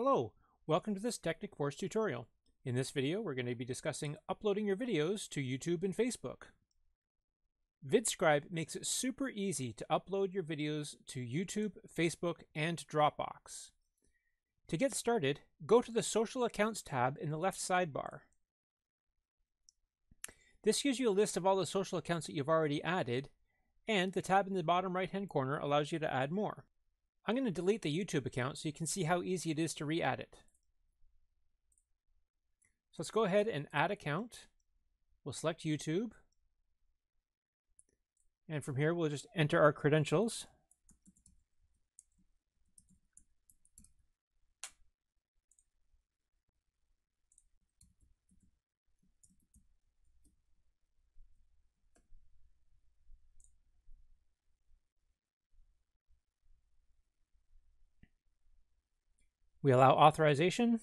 Hello, welcome to this Teknikforce tutorial. In this video, we're going to be discussing uploading your videos to YouTube and Facebook. VidScribe makes it super easy to upload your videos to YouTube, Facebook, and Dropbox. To get started, go to the Social Accounts tab in the left sidebar. This gives you a list of all the social accounts that you've already added, and the tab in the bottom right-hand corner allows you to add more. I'm going to delete the YouTube account so you can see how easy it is to re-add it. So let's go ahead and add account. We'll select YouTube. And from here, we'll just enter our credentials. We allow authorization.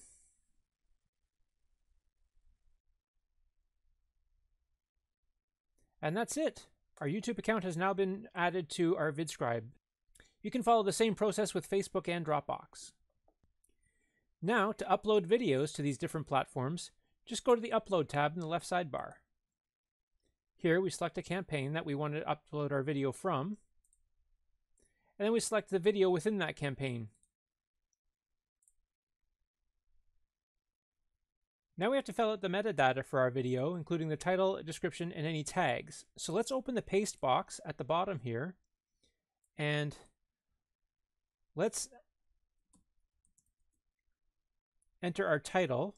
And that's it. Our YouTube account has now been added to our VidScribe. You can follow the same process with Facebook and Dropbox. Now, to upload videos to these different platforms, just go to the Upload tab in the left sidebar. Here, we select a campaign that we want to upload our video from, and then we select the video within that campaign. Now we have to fill out the metadata for our video, including the title, description, and any tags. So let's open the paste box at the bottom here, and let's enter our title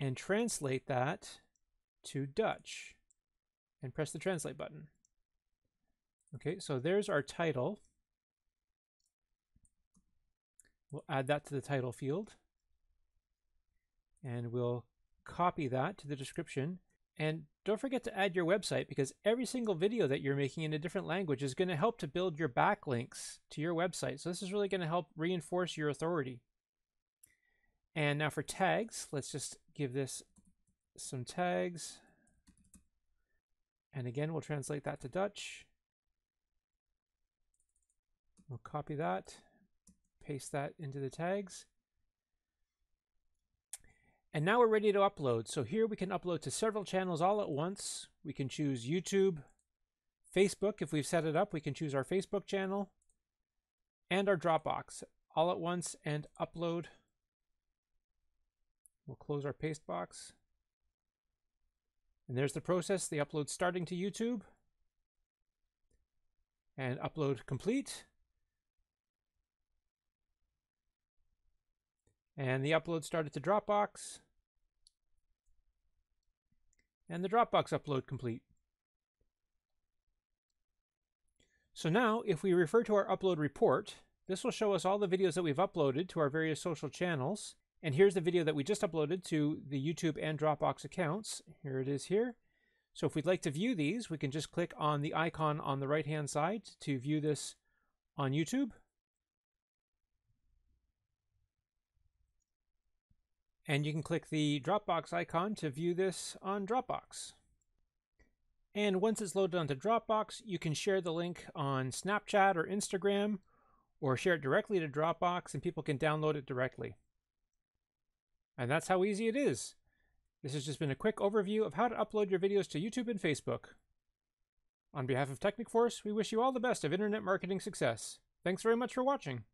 and translate that to Dutch and press the translate button. Okay, so there's our title. We'll add that to the title field, and we'll copy that to the description. And don't forget to add your website, because every single video that you're making in a different language is going to help to build your backlinks to your website. So this is really going to help reinforce your authority. And now for tags, let's just give this some tags. And again, we'll translate that to Dutch. We'll copy that. Paste that into the tags. And now we're ready to upload. So here we can upload to several channels all at once. We can choose YouTube, Facebook. If we've set it up, we can choose our Facebook channel and our Dropbox all at once and upload. We'll close our paste box. And there's the process. The upload starting to YouTube and upload complete. And the upload started to Dropbox. And the Dropbox upload complete. So now, if we refer to our upload report, this will show us all the videos that we've uploaded to our various social channels. And here's the video that we just uploaded to the YouTube and Dropbox accounts. Here it is here. So if we'd like to view these, we can just click on the icon on the right-hand side to view this on YouTube. And you can click the Dropbox icon to view this on Dropbox. And once it's loaded onto Dropbox, you can share the link on Snapchat or Instagram, or share it directly to Dropbox, and people can download it directly. And that's how easy it is. This has just been a quick overview of how to upload your videos to YouTube and Facebook. On behalf of Teknikforce, we wish you all the best of internet marketing success. Thanks very much for watching.